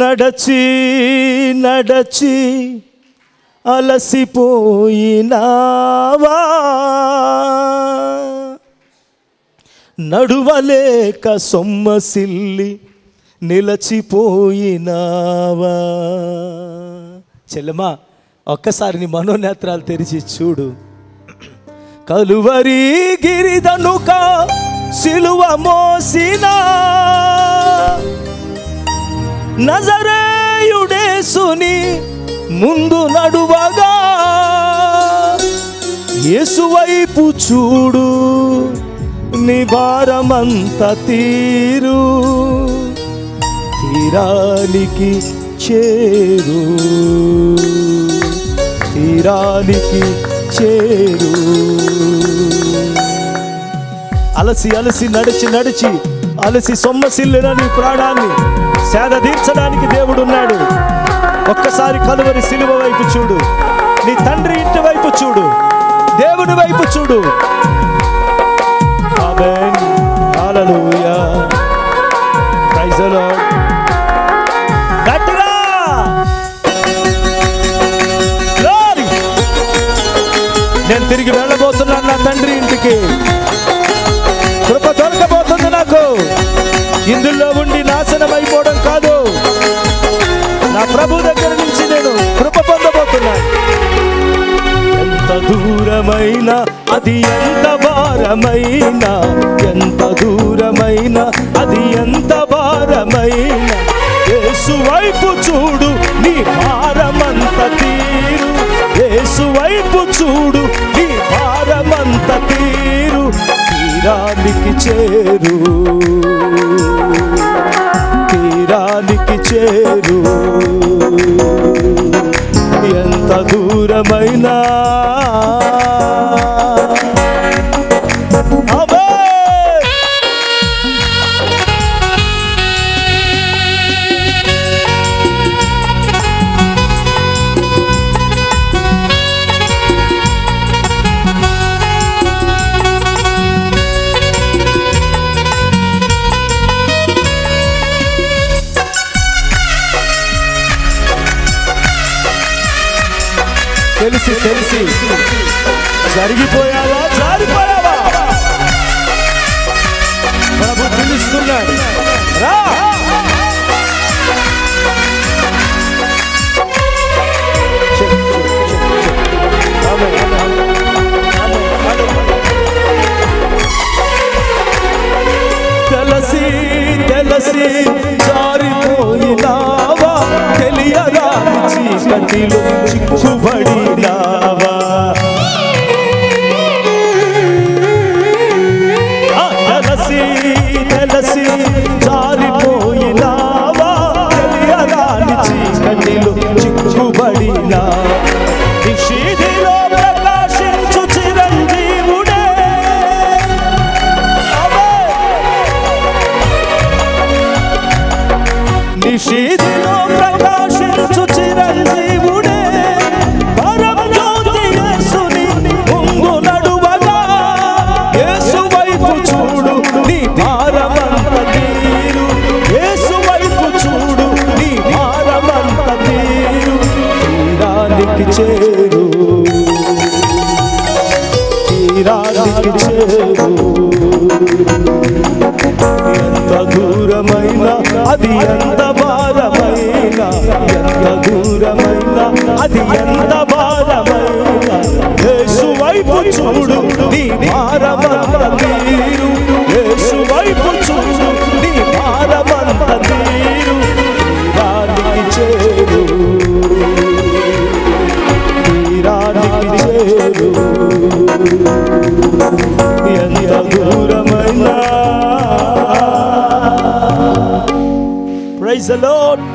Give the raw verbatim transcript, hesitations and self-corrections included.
నడచి నడచి అలసిపోయినావా నడువలేక సొమ్మసిల్లి నిలచిపోయినావా చెల్లెమా ఒక్కసారి నీ మనోనేత్రాలు తెరిచి చూడు కలువరి గిరిదనుక సిలువ మోసినా నజరేయుడేసుని ముందు నడువగా యేసువైపు చూడు నీ భారమంతా తీరు తీరానికి చేరు తీరానికి చేరు అలసి అలసి నడిచి నడిచి అలసి సొమ్మసిల్లిన నీ ప్రాణాన్ని సేద తీర్చడానికి దేవుడున్నాడు ఒక్కసారి కలువరి సిలువ వైపు చూడు నీ తండ్రి ఇంటి వైపు చూడు దేవుని వైపు చూడు amen hallelujah praise the lord గట్టిగా గ్లోరీ నేను తిరిగి వెళ్ళబోతున్నాను నా తండ్రి ఇంటికి కృప దొరకబోతుంది నాకు ఇందులో ఉండి నాశనం అయిపోవడం కాదు నా ప్రభు దగ్గర నుంచి నేను కృప పొందబోతున్నాను ఎంత దూరమైనా అది ఎంత భారమైనా ఎంత దూరమైనా అది ఎంత భారమైనా యేసు వైపు చూడు నీ భారమంత తీరు యేసు వైపు చూడు నీ భారమంత తీరు తీరానికి చేరు తీరానికి చేరు ఎంత దూరమైనా తెలిసి తెలిసి జరిగిపోయావా జారిపోయావా ప్రభు పిలుస్తున్నాడు రా తెలిసి తెలిసి జారిపోయినావా తెలియదా చీకటిలో చిక్కుబడినావా ఎంత దూరమైన అది ఎంత భారమైన ఎంత దూరమైన అది ఎంత భారమైన యేసు వైపు చూడు నీ భారమంత తీరు యేసు వైపు చూడు నీ భారమంత తీరు తీరానికి చేరు తీరానికి చేరు ఎంత దూరమైన Praise the Lord.